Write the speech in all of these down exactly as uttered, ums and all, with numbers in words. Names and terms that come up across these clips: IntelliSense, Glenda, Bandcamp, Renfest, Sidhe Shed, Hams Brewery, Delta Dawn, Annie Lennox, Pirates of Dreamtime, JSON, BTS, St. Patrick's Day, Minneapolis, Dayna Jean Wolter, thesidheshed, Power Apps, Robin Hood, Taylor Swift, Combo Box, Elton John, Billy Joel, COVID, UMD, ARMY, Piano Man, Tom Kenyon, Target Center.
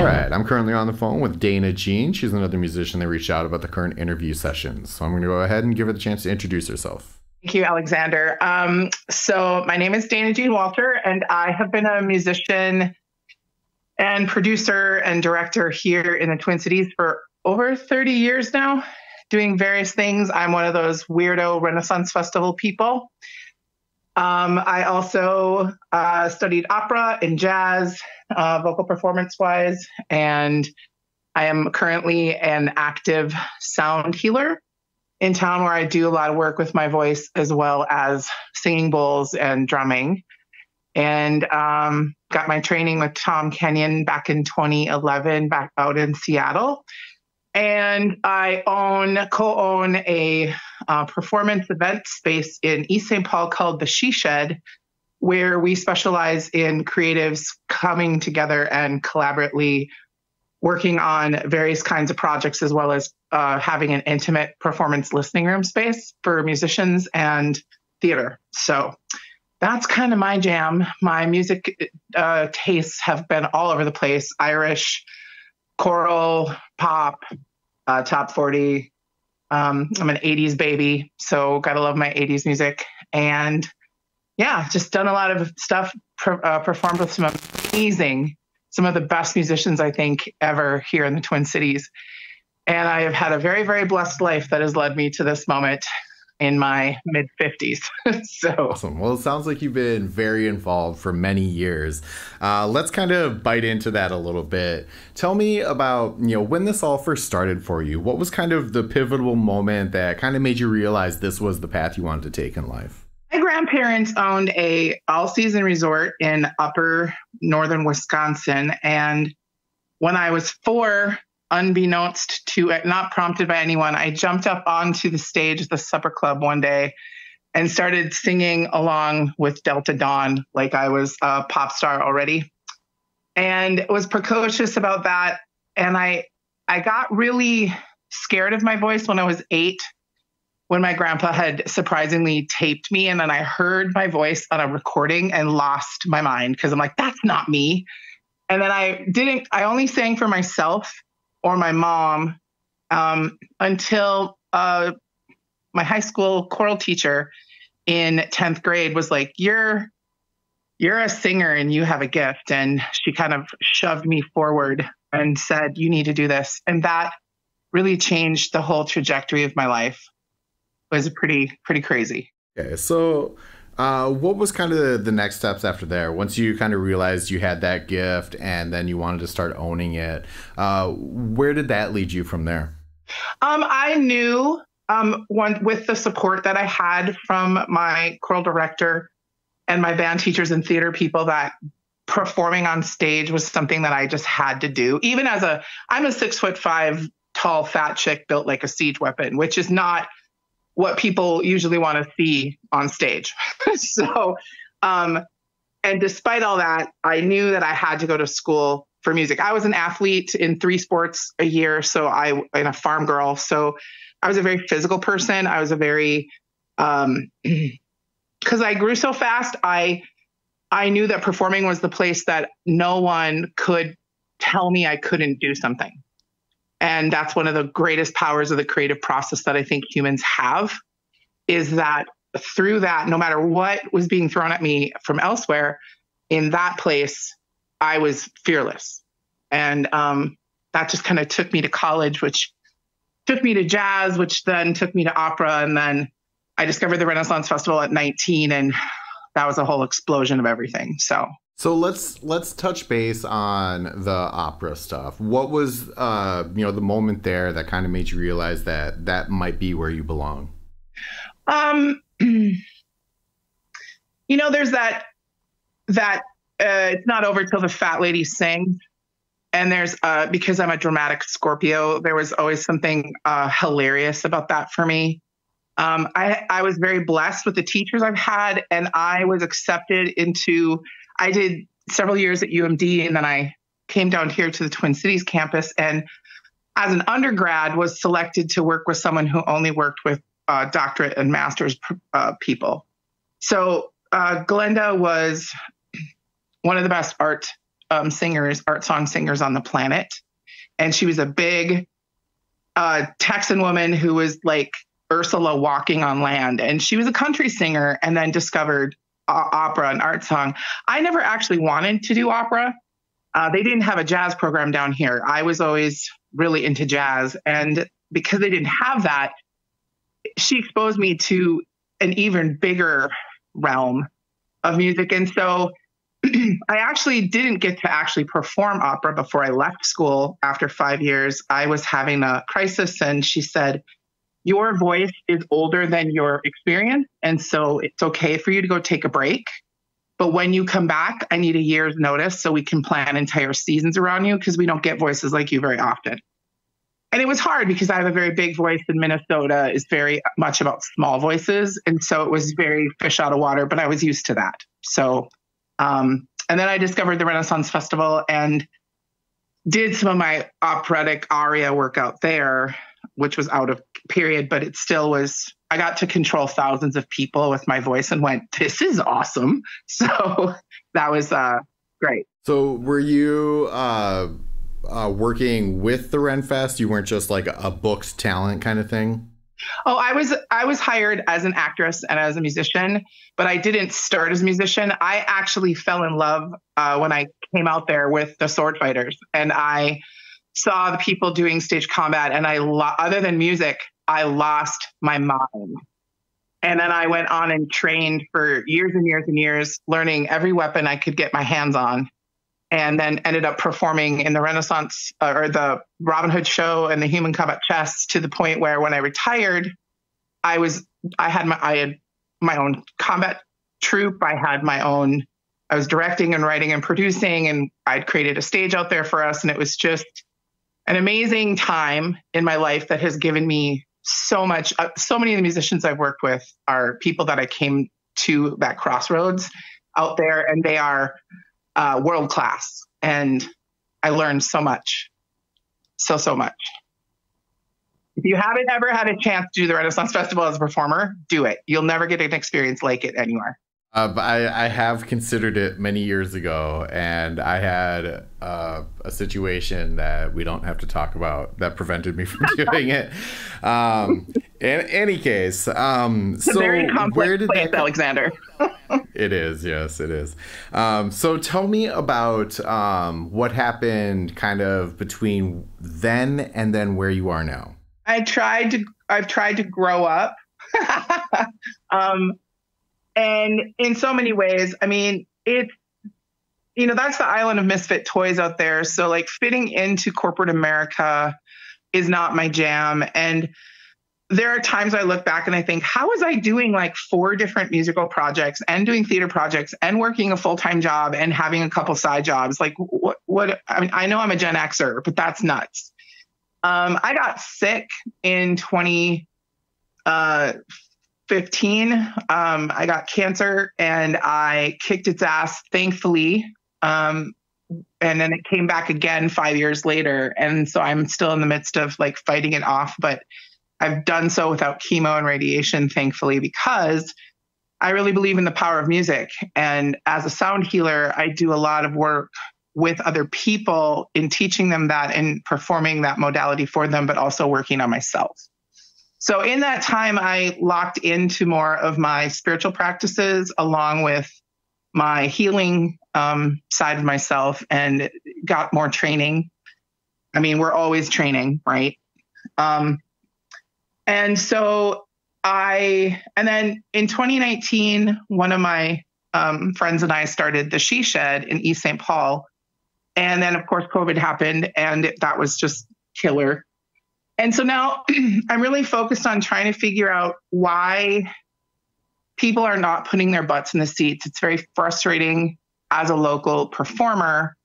All right, I'm currently on the phone with Dayna Jean. She's another musician that reached out about the current interview sessions. So I'm going to go ahead and give her the chance to introduce herself. Thank you, Alexander. Um, so my name is Dayna Jean Wolter, and I have been a musician and producer and director here in the Twin Cities for over thirty years now, doing various things. I'm one of those weirdo Renaissance Festival people. Um, I also uh, studied opera and jazz, uh, vocal performance-wise, and I am currently an active sound healer in town where I do a lot of work with my voice as well as singing bowls and drumming. And um, got my training with Tom Kenyon back in twenty eleven, back out in Seattle. And I own, co-own a uh, performance event space in East Saint Paul called the Sidhe Shed, where we specialize in creatives coming together and collaboratively working on various kinds of projects, as well as uh, having an intimate performance listening room space for musicians and theater. So that's kind of my jam. My music uh, tastes have been all over the place. Irish, choral, pop, uh, top forty. Um, I'm an eighties baby, so gotta love my eighties music. And yeah, just done a lot of stuff, per, uh, performed with some amazing, some of the best musicians I think ever here in the Twin Cities. And I have had a very, very blessed life that has led me to this moment in my mid fifties. So awesome. Well, it sounds like you've been very involved for many years. Uh, let's kind of bite into that a little bit. Tell me about, you know, when this all first started for you. What was kind of the pivotal moment that kind of made you realize this was the path you wanted to take in life? My grandparents owned a all-season resort in upper northern Wisconsin. And when I was four, unbeknownst to it, not prompted by anyone, I jumped up onto the stage at the supper club one day and started singing along with Delta Dawn, like I was a pop star already, and was precocious about that. And I, I got really scared of my voice when I was eight, when my grandpa had surprisingly taped me. And then I heard my voice on a recording and lost my mind, because I'm like, that's not me. And then I didn't, I only sang for myself or my mom, um, until uh, my high school choral teacher in tenth grade was like, you're, you're a singer and you have a gift. And she kind of shoved me forward and said, you need to do this. And that really changed the whole trajectory of my life. It was pretty, pretty crazy. Okay, so uh, what was kind of the next steps after there? Once you kind of realized you had that gift and then you wanted to start owning it, uh, where did that lead you from there? Um, I knew um, one, with the support that I had from my choral director and my band teachers and theater people, that performing on stage was something that I just had to do. Even as a, I'm a six foot five tall, fat chick built like a siege weapon, which is not what people usually want to see on stage. So, um, and despite all that, I knew that I had to go to school for music. I was an athlete in three sports a year. So I, and a farm girl. So I was a very physical person. I was a very, um, cause I grew so fast. I, I knew that performing was the place that no one could tell me I couldn't do something. And that's one of the greatest powers of the creative process that I think humans have, is that through that, no matter what was being thrown at me from elsewhere, in that place, I was fearless. And um, that just kind of took me to college, which took me to jazz, which then took me to opera. And then I discovered the Renaissance Festival at nineteen, and that was a whole explosion of everything. So. So let's let's touch base on the opera stuff. What was uh, you know, the moment there that kind of made you realize that that might be where you belong? Um, you know, there's that that uh, it's not over till the fat lady sings, and there's uh, because I'm a dramatic Scorpio, there was always something uh, hilarious about that for me. Um, I I was very blessed with the teachers I've had, and I was accepted into. I did several years at U M D, and then I came down here to the Twin Cities campus, and as an undergrad was selected to work with someone who only worked with uh, doctorate and master's uh, people. So uh, Glenda was one of the best art um, singers, art song singers on the planet. And she was a big uh, Texan woman who was like Ursula walking on land. And she was a country singer and then discovered uh, opera and art song. I never actually wanted to do opera. Uh, they didn't have a jazz program down here. I was always really into jazz. And because they didn't have that, she exposed me to an even bigger realm of music. And so I actually didn't get to actually perform opera before I left school. After five years, I was having a crisis, and she said, your voice is older than your experience. And so it's okay for you to go take a break. But when you come back, I need a year's notice so we can plan entire seasons around you, because we don't get voices like you very often. And it was hard because I have a very big voice, and Minnesota is very much about small voices. And so it was very fish out of water, but I was used to that. So, um, and then I discovered the Renaissance Festival and did some of my operatic aria work out there, which was out of period, but it still was, I got to control thousands of people with my voice and went, this is awesome. So that was uh, great. So were you... Uh... Uh, working with the Renfest? You weren't just like a, a booked talent kind of thing? Oh, I was I was hired as an actress and as a musician, but I didn't start as a musician. I actually fell in love uh, when I came out there with the sword fighters, and I saw the people doing stage combat, and I lo- other than music, I lost my mind. And then I went on and trained for years and years and years, learning every weapon I could get my hands on. And then ended up performing in the Renaissance uh, or the Robin Hood show and the Human Combat Chess, to the point where when I retired, I was, I had my, I had my own combat troupe. I had my own, I was directing and writing and producing, and I'd created a stage out there for us. And it was just an amazing time in my life that has given me so much. Uh, so many of the musicians I've worked with are people that I came to that crossroads out there, and they are Uh, world class. And I learned so much. So, so much. If you haven't ever had a chance to do the Renaissance Festival as a performer, do it. You'll never get an experience like it anywhere. Uh, but I, I have considered it many years ago, and I had uh, a situation that we don't have to talk about that prevented me from doing it. Um, in any case, um, it's so a very complex where did place, that Alexander? It is, yes, it is. Um, so tell me about um, what happened kind of between then and then where you are now. I tried to, I've tried to grow up. um, and in so many ways, I mean, it, you know, that's the island of misfit toys out there. So like fitting into corporate America is not my jam. And there are times I look back and I think, how was I doing like four different musical projects and doing theater projects and working a full-time job and having a couple side jobs? Like what, what, I mean, I know I'm a Gen Xer, but that's nuts. Um, I got sick in twenty fifteen. Um, I got cancer and I kicked its ass, thankfully. Um, and then it came back again five years later. And so I'm still in the midst of like fighting it off, but I've done so without chemo and radiation, thankfully, because I really believe in the power of music. And as a sound healer, I do a lot of work with other people in teaching them that and performing that modality for them, but also working on myself. So in that time, I locked into more of my spiritual practices along with my healing um, side of myself, and got more training. I mean, we're always training, right? Um, And so I, and then in twenty nineteen, one of my um, friends and I started the Sidhe Shed in East Saint Paul. And then of course, COVID happened, and it, that was just killer. And so now I'm really focused on trying to figure out why people are not putting their butts in the seats. It's very frustrating as a local performer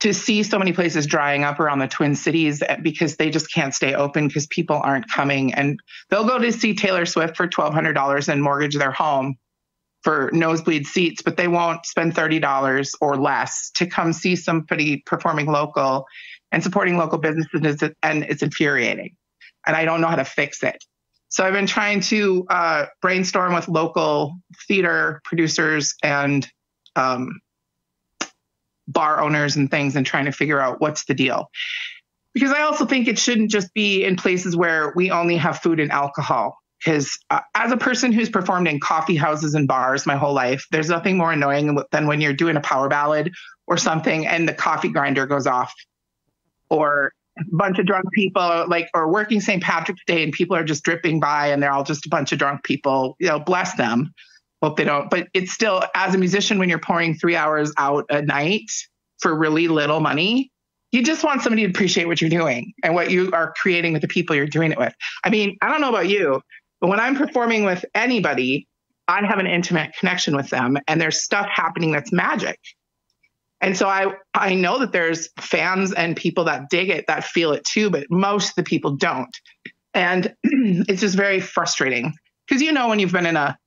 to see so many places drying up around the Twin Cities because they just can't stay open because people aren't coming. And they'll go to see Taylor Swift for twelve hundred dollars and mortgage their home for nosebleed seats, but they won't spend thirty dollars or less to come see somebody performing local and supporting local businesses. And it's infuriating. And I don't know how to fix it. So I've been trying to uh, brainstorm with local theater producers and um, bar owners and things and trying to figure out what's the deal. Because I also think it shouldn't just be in places where we only have food and alcohol. Because uh, as a person who's performed in coffee houses and bars my whole life, there's nothing more annoying than when you're doing a power ballad or something and the coffee grinder goes off, or a bunch of drunk people, like, or working Saint Patrick's Day and people are just dripping by and they're all just a bunch of drunk people. You know, bless them. Hope they don't. But it's still, as a musician, when you're pouring three hours out a night for really little money, you just want somebody to appreciate what you're doing and what you are creating with the people you're doing it with. I mean, I don't know about you, but when I'm performing with anybody, I have an intimate connection with them and there's stuff happening that's magic. And so I, I know that there's fans and people that dig it, that feel it too, but most of the people don't. And it's just very frustrating because, you know, when you've been in a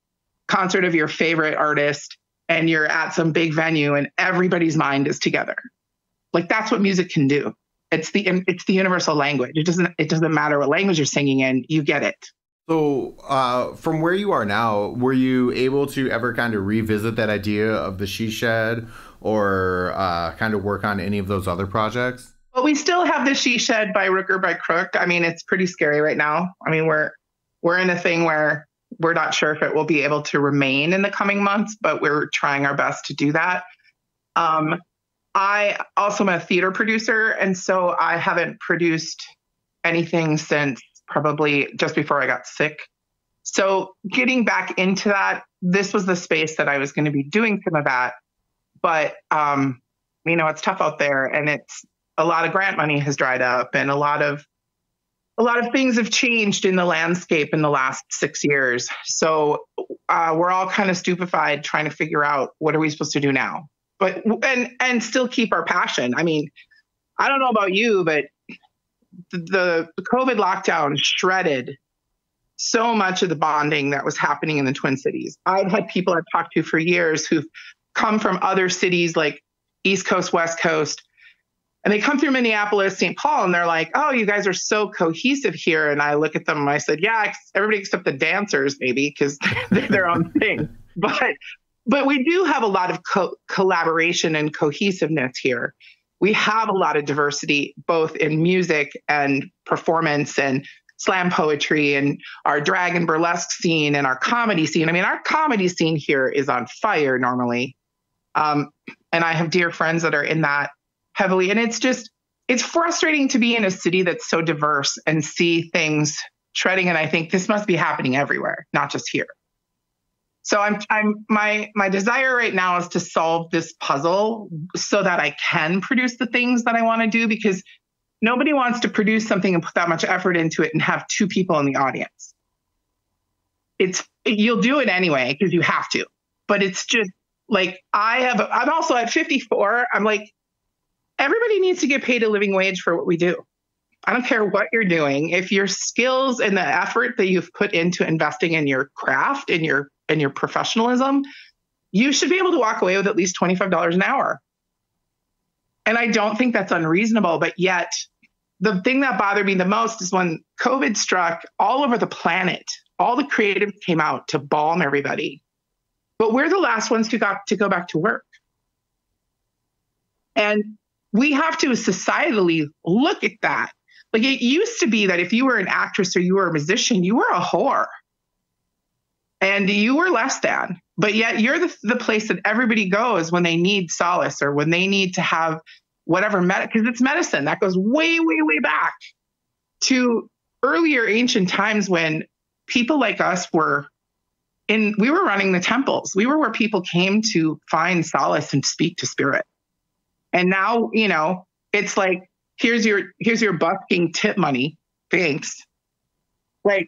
concert of your favorite artist and you're at some big venue and everybody's mind is together. Like, that's what music can do. It's the, it's the universal language. It doesn't, it doesn't matter what language you're singing in, you get it. So uh, from where you are now, were you able to ever kind of revisit that idea of the Sidhe Shed or uh, kind of work on any of those other projects? Well, we still have the Sidhe Shed by Rook or by Crook. I mean, it's pretty scary right now. I mean, we're, we're in a thing where we're not sure if it will be able to remain in the coming months, but we're trying our best to do that. Um, I also am a theater producer, and so I haven't produced anything since probably just before I got sick. So getting back into that, this was the space that I was going to be doing some of that. But, um, you know, it's tough out there, and it's a lot of grant money has dried up, and a lot of A lot of things have changed in the landscape in the last six years. So uh, we're all kind of stupefied trying to figure out what are we supposed to do now, but and and still keep our passion. I mean, I don't know about you, but the, the COVID lockdown shredded so much of the bonding that was happening in the Twin Cities. I've had people I've talked to for years who've come from other cities like East Coast, West Coast, and they come through Minneapolis, Saint Paul, and they're like, oh, you guys are so cohesive here. And I look at them and I said, yeah, everybody except the dancers, maybe, because they're their own thing. But but we do have a lot of co- collaboration and cohesiveness here. We have a lot of diversity, both in music and performance and slam poetry and our drag and burlesque scene and our comedy scene. I mean, our comedy scene here is on fire normally. Um, and I have dear friends that are in that heavily. And it's just, it's frustrating to be in a city that's so diverse and see things shredding. And I think this must be happening everywhere, not just here. So I'm, I'm, my, my desire right now is to solve this puzzle so that I can produce the things that I want to do, because nobody wants to produce something and put that much effort into it and have two people in the audience. It's, you'll do it anyway, because you have to, but it's just like, I have, I'm also at fifty-four. I'm like, everybody needs to get paid a living wage for what we do. I don't care what you're doing. If your skills and the effort that you've put into investing in your craft and your, and your professionalism, you should be able to walk away with at least twenty-five dollars an hour. And I don't think that's unreasonable, but yet the thing that bothered me the most is when COVID struck all over the planet, all the creatives came out to balm everybody, but we're the last ones to got to go back to work. And we have to societally look at that. Like, it used to be that if you were an actress or you were a musician, you were a whore and you were less than, but yet you're the, the place that everybody goes when they need solace or when they need to have whatever med- 'cause it's medicine that goes way, way, way back to earlier ancient times when people like us were in, we were running the temples. We were where people came to find solace and speak to spirit. And now, you know, it's like, here's your, here's your busking tip money. Thanks. Like,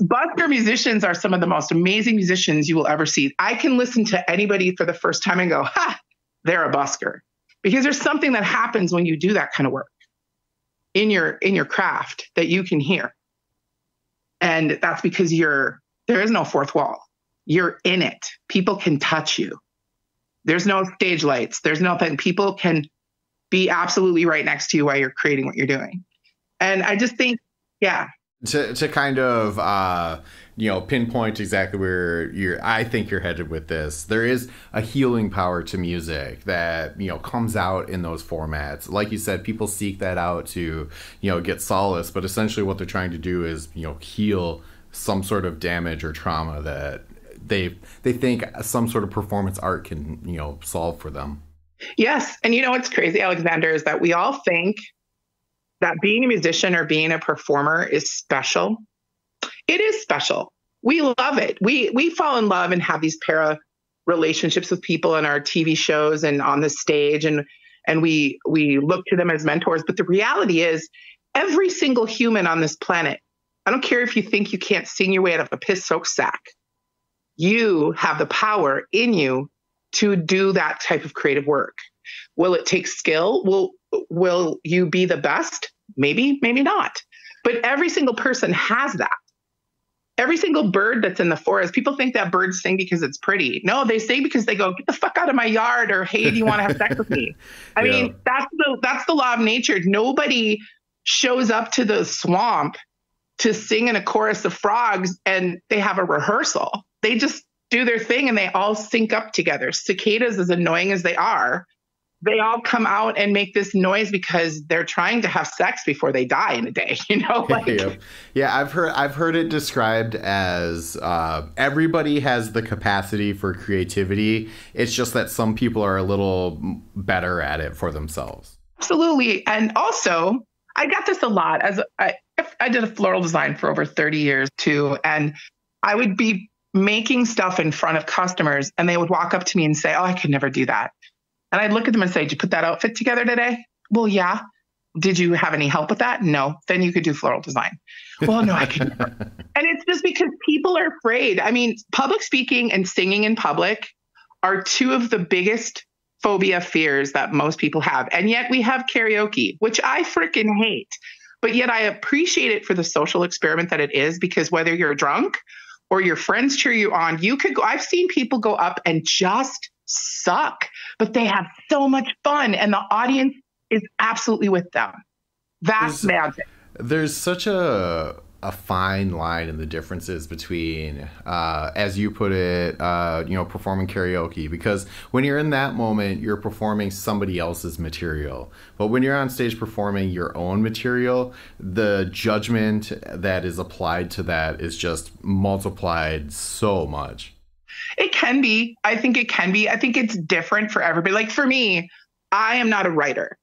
busker musicians are some of the most amazing musicians you will ever see. I can listen to anybody for the first time and go, ha, they're a busker, because there's something that happens when you do that kind of work in your, in your craft that you can hear. And that's because you're, there is no fourth wall. You're in it. People can touch you. There's no stage lights. There's nothing. People can be absolutely right next to you while you're creating what you're doing. And I just think, yeah. To to kind of uh, you know, pinpoint exactly where you're, I think you're headed with this. There is a healing power to music that, you know, comes out in those formats. Like you said, people seek that out to, you know, get solace, but essentially what they're trying to do is, you know, heal some sort of damage or trauma that they they think some sort of performance art can, you know, solve for them. Yes. And you know what's crazy, Alexander, is that we all think that being a musician or being a performer is special. It is special. We love it. We we fall in love and have these para relationships with people in our T V shows and on the stage, and and we we look to them as mentors. But the reality is, every single human on this planet, I don't care if you think you can't sing your way out of a piss-soaked sack, you have the power in you to do that type of creative work. Will it take skill? Will will you be the best? Maybe, maybe not. But every single person has that. Every single bird that's in the forest, people think that birds sing because it's pretty. No, they sing because they go, get the fuck out of my yard, or hey, do you want to have sex with me? I yeah. mean, that's the that's the law of nature. Nobody shows up to the swamp to sing in a chorus of frogs and they have a rehearsal. They just do their thing and they all sync up together. Cicadas, as annoying as they are, they all come out and make this noise because they're trying to have sex before they die in a day, you know? Like, yeah. yeah, I've heard I've heard it described as uh, everybody has the capacity for creativity. It's just that some people are a little better at it for themselves. Absolutely. And also, I got this a lot. As I, I did a floral design for over thirty years, too, and I would be making stuff in front of customers, and they would walk up to me and say, oh, I could never do that. And I'd look at them and say, did you put that outfit together today? Well, yeah. Did you have any help with that? No. Then you could do floral design. Well, no, I can't. And it's just because people are afraid. I mean, public speaking and singing in public are two of the biggest phobia fears that most people have. And yet we have karaoke, which I freaking hate. But yet I appreciate it for the social experiment that it is, because whether you're drunk or your friends cheer you on, you could go. I've seen people go up and just suck, but they have so much fun and the audience is absolutely with them. That's magic. There's such a a fine line in the differences between, uh, as you put it, uh, you know, performing karaoke, because when you're in that moment, you're performing somebody else's material. But when you're on stage performing your own material, the judgment that is applied to that is just multiplied so much. It can be. I think it can be. I think it's different for everybody. Like for me, I am not a writer.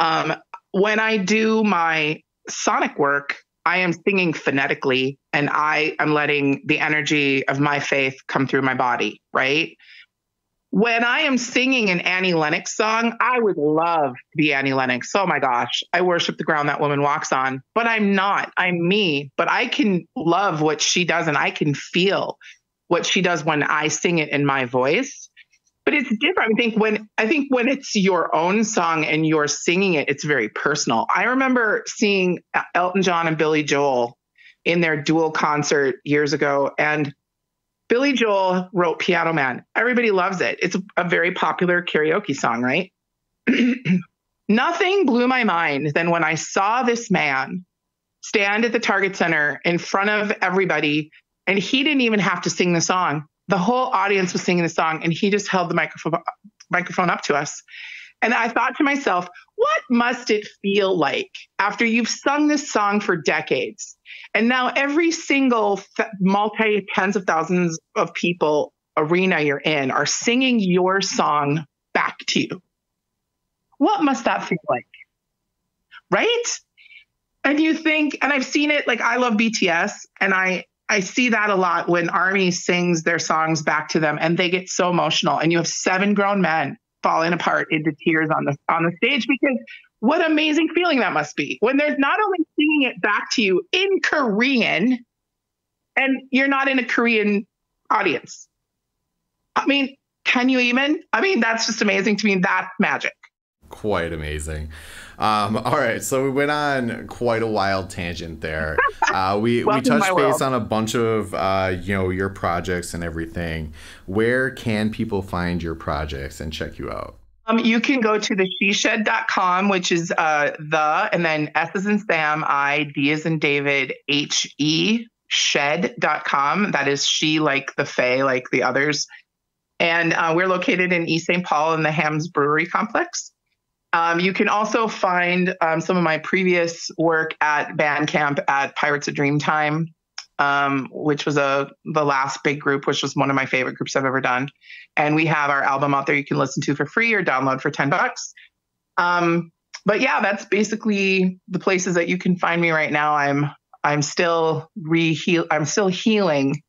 Um, when I do my sonic work, I am singing phonetically and I am letting the energy of my faith come through my body, right? When I am singing an Annie Lennox song, I would love to be Annie Lennox. Oh my gosh, I worship the ground that woman walks on, but I'm not. I'm me, but I can love what she does and I can feel what she does when I sing it in my voice. But it's different. I think when I think when it's your own song and you're singing it, it's very personal. I remember seeing Elton John and Billy Joel in their dual concert years ago, and Billy Joel wrote Piano Man. Everybody loves it. It's a very popular karaoke song, right? Nothing blew my mind than when I saw this man stand at the Target Center in front of everybody. And he didn't even have to sing the song. The whole audience was singing the song, and he just held the microphone microphone up to us. And I thought to myself, what must it feel like after you've sung this song for decades? And now every single multi tens of thousands of people arena you're in are singing your song back to you. What must that feel like? Right? And you think, and I've seen it, like I love B T S, and I, I see that a lot when ARMY sings their songs back to them, and they get so emotional, and you have seven grown men falling apart into tears on the on the stage, because what amazing feeling that must be when they're not only singing it back to you in Korean, and you're not in a Korean audience. I mean, can you even? I mean, that's just amazing to me. That's magic. Quite amazing. Um, all right, so we went on quite a wild tangent there. Uh, we, we touched base on a bunch of uh, you know, your projects and everything. Where can people find your projects and check you out? Um, you can go to the she shed dot com, which is uh, the, and then S as in Sam, I, D as in David, H E shed dot com. That is she, like the Fae, like the others. And uh, we're located in East Saint Paul in the Hams Brewery complex. Um, you can also find um, some of my previous work at Bandcamp at Pirates of Dreamtime, um, which was a, the last big group, which was one of my favorite groups I've ever done. And we have our album out there you can listen to for free or download for ten bucks. Um, but yeah, that's basically the places that you can find me right now. I'm, I'm still re-heal, I'm still healing,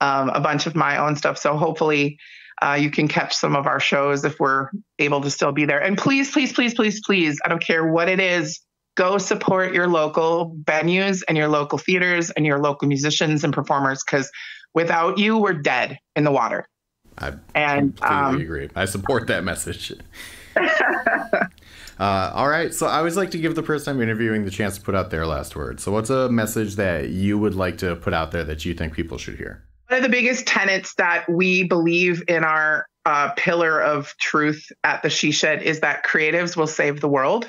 um, a bunch of my own stuff. So hopefully, Uh, you can catch some of our shows if we're able to still be there. And please, please, please, please, please, I don't care what it is, go support your local venues and your local theaters and your local musicians and performers, because without you, we're dead in the water. I and, completely um, agree. I support that message. uh, all right. So I always like to give the person I'm interviewing the chance to put out their last word. So what's a message that you would like to put out there that you think people should hear? One of the biggest tenets that we believe in, our uh, pillar of truth at the She Shed, is that creatives will save the world.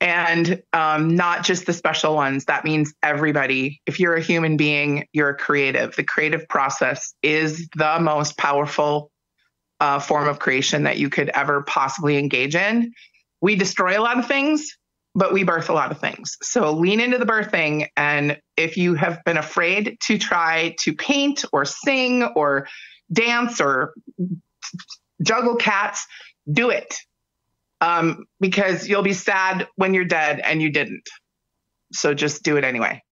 And um, not just the special ones. That means everybody. If you're a human being, you're a creative. The creative process is the most powerful uh, form of creation that you could ever possibly engage in. We destroy a lot of things, but we birth a lot of things. So lean into the birthing. And if you have been afraid to try to paint or sing or dance or juggle cats, do it. Um, because you'll be sad when you're dead and you didn't. So just do it anyway.